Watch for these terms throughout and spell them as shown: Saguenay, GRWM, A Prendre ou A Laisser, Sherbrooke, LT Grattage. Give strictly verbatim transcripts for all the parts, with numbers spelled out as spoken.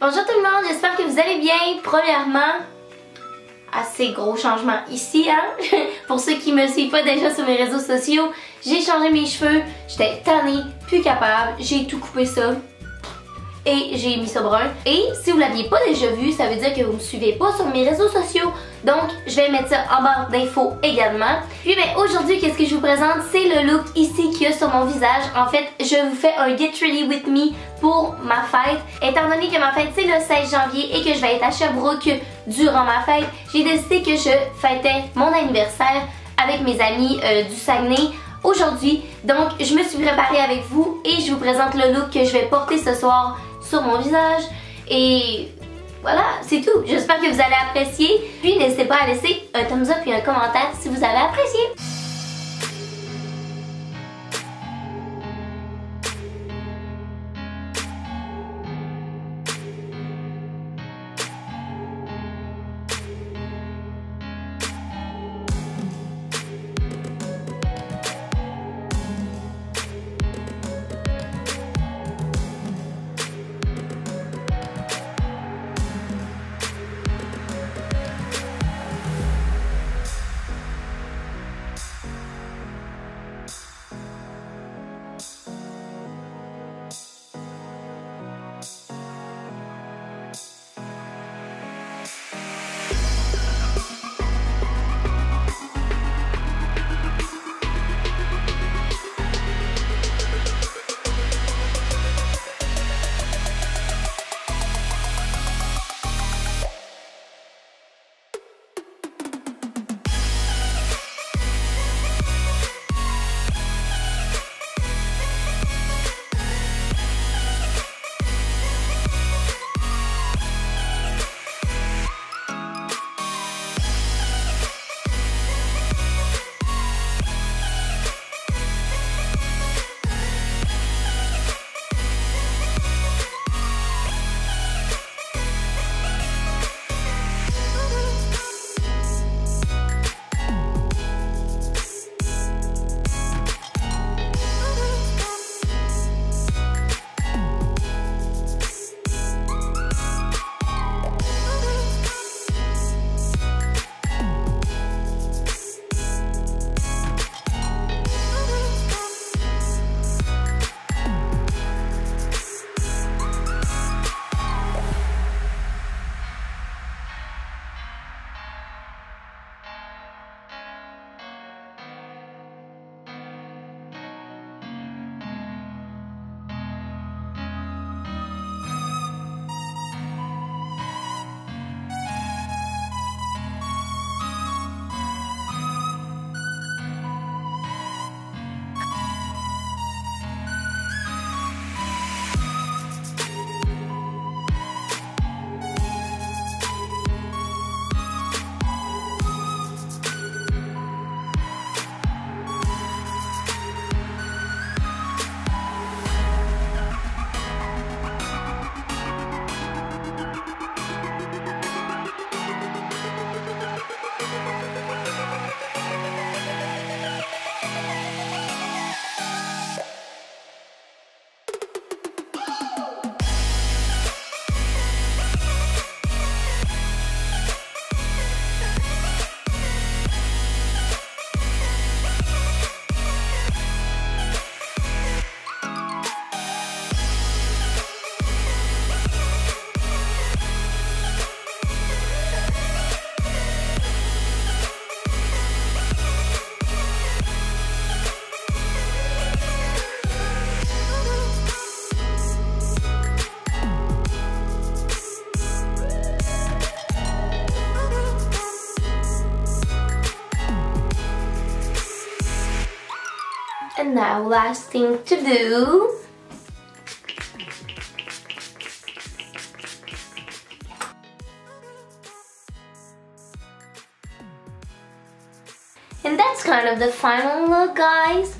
Bonjour tout le monde, j'espère que vous allez bien. Premièrement, assez gros changement ici, hein? Pour ceux qui ne me suivent pas déjà sur mes réseaux sociaux, j'ai changé mes cheveux, j'étais tannée, plus capable, j'ai tout coupé ça et j'ai mis ça brun. Et si vous ne l'aviez pas déjà vu, ça veut dire que vous ne me suivez pas sur mes réseaux sociaux, donc je vais mettre ça en barre d'infos également. Puis ben, aujourd'hui, qu'est-ce que je vous présente? C'est le look ici qu'il y a sur mon visage. En fait, je vous fais un Get Ready With Me pour ma fête. Étant donné que ma fête c'est le seize janvier et que je vais être à Sherbrooke durant ma fête, j'ai décidé que je fêtais mon anniversaire avec mes amis euh, du Saguenay aujourd'hui. Donc je me suis préparée avec vous et je vous présente le look que je vais porter ce soir sur mon visage. Et voilà, c'est tout. J'espère que vous allez apprécier. Puis n'hésitez pas à laisser un thumbs up et un commentaire si vous avez apprécié. And now, last thing to do. And that's kind of the final look, guys.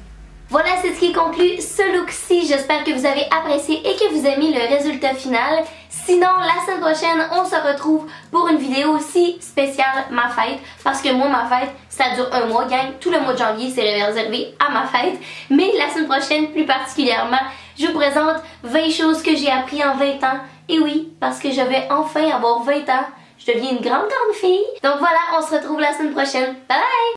Voilà, c'est ce qui conclut ce look-ci. J'espère que vous avez apprécié et que vous aimez le résultat final. Sinon, la semaine prochaine, on se retrouve pour une vidéo aussi spéciale ma fête. Parce que moi, ma fête, ça dure un mois, gang. Tout le mois de janvier, c'est réservé à ma fête. Mais la semaine prochaine, plus particulièrement, je vous présente vingt choses que j'ai apprises en vingt ans. Et oui, parce que je vais enfin avoir vingt ans, je deviens une grande grande fille. Donc voilà, on se retrouve la semaine prochaine. Bye bye!